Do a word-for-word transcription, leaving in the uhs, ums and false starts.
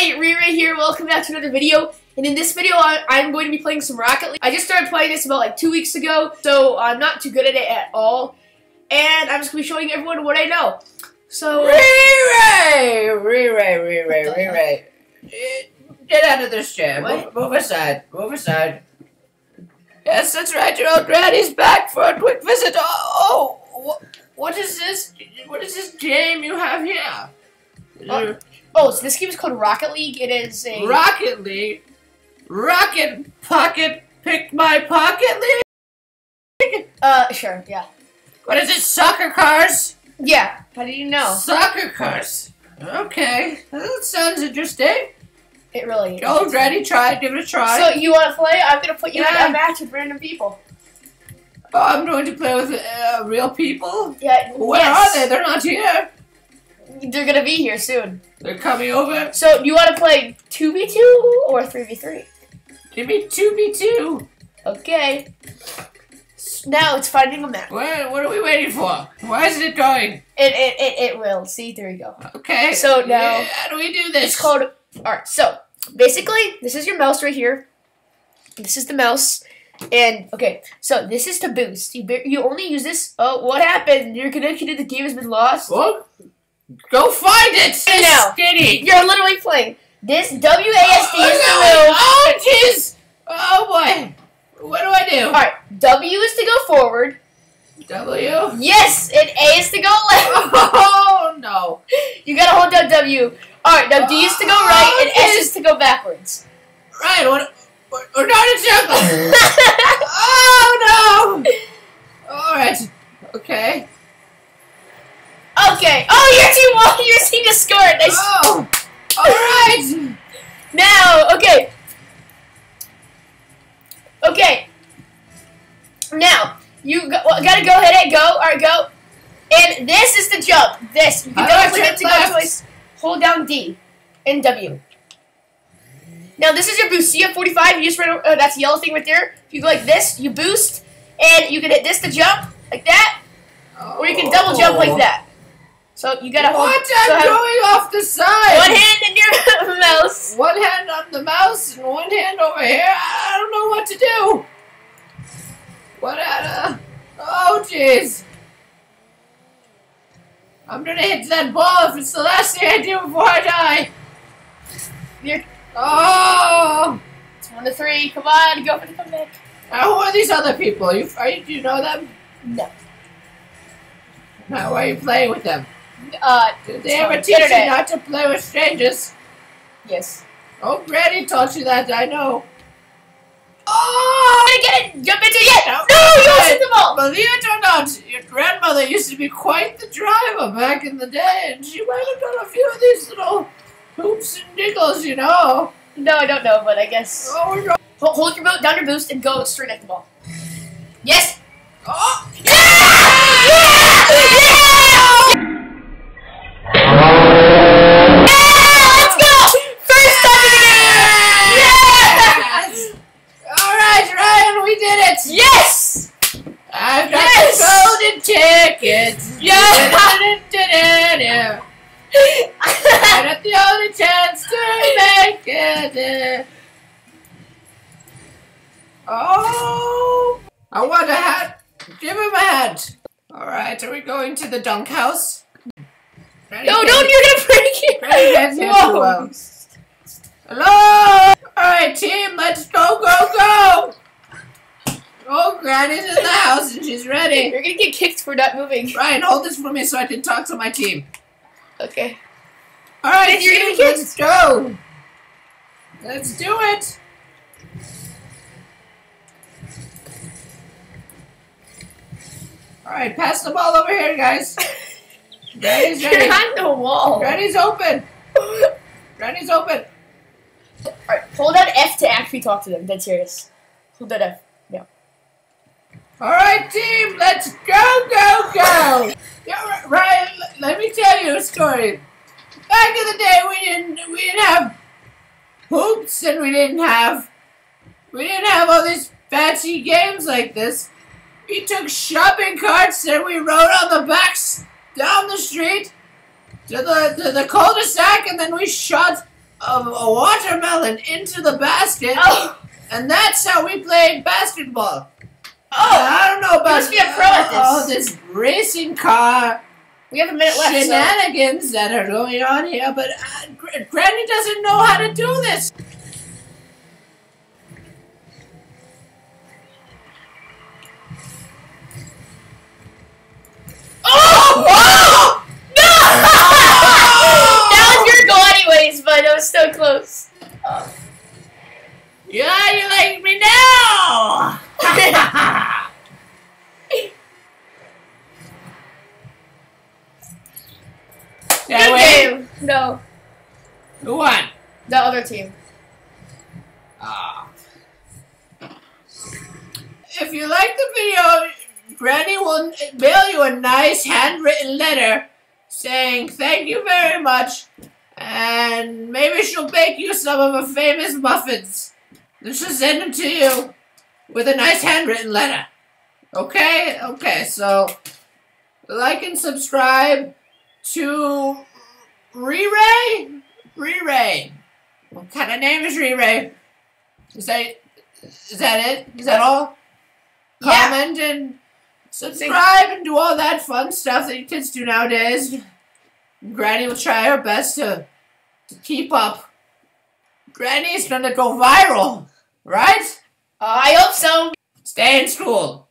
Hey, ReeRay here, welcome back to another video, and in this video I, I'm going to be playing some Rocket League. I just started playing this about like two weeks ago, so I'm not too good at it at all, and I'm just going to be showing everyone what I know. So, ReeRay! ReeRay, ReeRay, ReeRay. Get out of this chair. What? Move, move aside, move aside. Yes, that's right, your old granny's back for a quick visit. Oh, oh what, what is this, what is this game you have here? Uh, Oh, so this game is called Rocket League. It is a Rocket League, Rocket Pocket, Pick My Pocket League. Uh, sure, yeah. What is it? Soccer cars? Yeah. How do you know? Soccer cars. Okay, that sounds interesting. It really is. Go, ready? Try. Give it a try. So you want to play? I'm gonna put you yeah. in a match with random people. Oh, I'm going to play with uh, real people. Yeah. Where yes. are they? They're not here. They're gonna be here soon. They're coming over. So, do you want to play two v two or three v three? Give me two v two. Okay. Now it's finding a map. What, what are we waiting for? Why isn't it going? It it, it it will. See, there you go. Okay. So now, yeah, how do we do this? It's called. All right. So basically, this is your mouse right here. This is the mouse, and okay. So this is to boost. You you only use this. Oh, what happened? Your connection to the game has been lost. What? Go find it! And now, skinny. You're literally playing. This W A S D oh, is no. Oh, jeez! Oh, boy. What do I do? Alright, W is to go forward. W? Yes! And A is to go left. Oh, no. You gotta hold down W. Alright, now D is to go right, oh, and geez. S is to go backwards. Right, what? We're not in circles! Oh, no! Alright, okay. Okay. Oh, your team won. Your team just scored. Nice. Oh. All right. Now, okay. Okay. Now you go, well, gotta go ahead and go. All right, go. And this is the jump. This you can don't click it to go twice. Hold down D and W. Now this is your boost. See, at forty-five, you just ran. Oh, that's the yellow thing right there. If you go like this, you boost, and you can hit this to jump like that, oh. or you can double jump like that. So you gotta hold. What? I'm so have, going off the side. One hand in your mouse. One hand on the mouse and one hand over here. I don't know what to do. What? Uh, oh, jeez. I'm gonna hit that ball if it's the last thing I do before I die. You're, oh. It's one to three. Come on, go for the comeback. Now, who are these other people? Are you, are you? Do you know them? No. Now, why are you playing with them? Uh, Did they ever teach you not to play with strangers? Yes. Oh, Granny taught you that, I know. Oh! I'm gonna get it! Jump into it yet! No, no you hit the ball! Believe it or not, your grandmother used to be quite the driver back in the day, and she might have done a few of these little hoops and nickels, you know. No, I don't know, but I guess. Oh, no. Hold, hold your boat, down your boost, and go straight at the ball. Yes! Oh! Yeah! Yes! I've got yes! the golden tickets! Yes! I got the only chance to make it! Oh! I want a hat! Give him a hat! Alright, are we going to the dunk house? Ready no, don't you didn't break it! Hello! Alright, team, let's go, go, go! Oh, Granny's in the house and she's ready. You're gonna get kicked for not moving. Ryan, hold this for me so I can talk to my team. Okay. All right, then you're gonna get let's go. Let's do it. All right, pass the ball over here, guys. Granny's ready. You're on the wall. Granny's open. Granny's open. All right, hold down F to actually talk to them. Dead serious. Hold down F. Alright team, let's go, go, go! Yeah, Ryan, let me tell you a story. Back in the day we didn't we didn't have hoops and we didn't have we didn't have all these fancy games like this. We took shopping carts and we rode on the backs down the street to the to the cul-de-sac and then we shot of a watermelon into the basket, oh. and that's how we played basketball. Oh, and I don't know about. You must be a pro at this. Oh, this racing car. We have a minute left. Shenanigans so. that are going on here, but uh, Gr Granny doesn't know how to do this. Oh! Oh! No! Oh! That was your goal, anyways, but it was so close. Oh. Yeah, you like me now! Good game. No. Who won? The other team. Ah. If you like the video, Granny will mail you a nice handwritten letter saying thank you very much, and maybe she'll bake you some of her famous muffins. Then she'll send them to you with a nice handwritten letter. Okay? Okay, so like and subscribe to ReeRay? ReeRay. What kind of name is ReeRay? Is that, is that it? Is that all? Yeah. Comment and subscribe and do all that fun stuff that you kids do nowadays. Granny will try her best to, to keep up. Granny's gonna go viral, right? Uh, I hope so. Stay in school.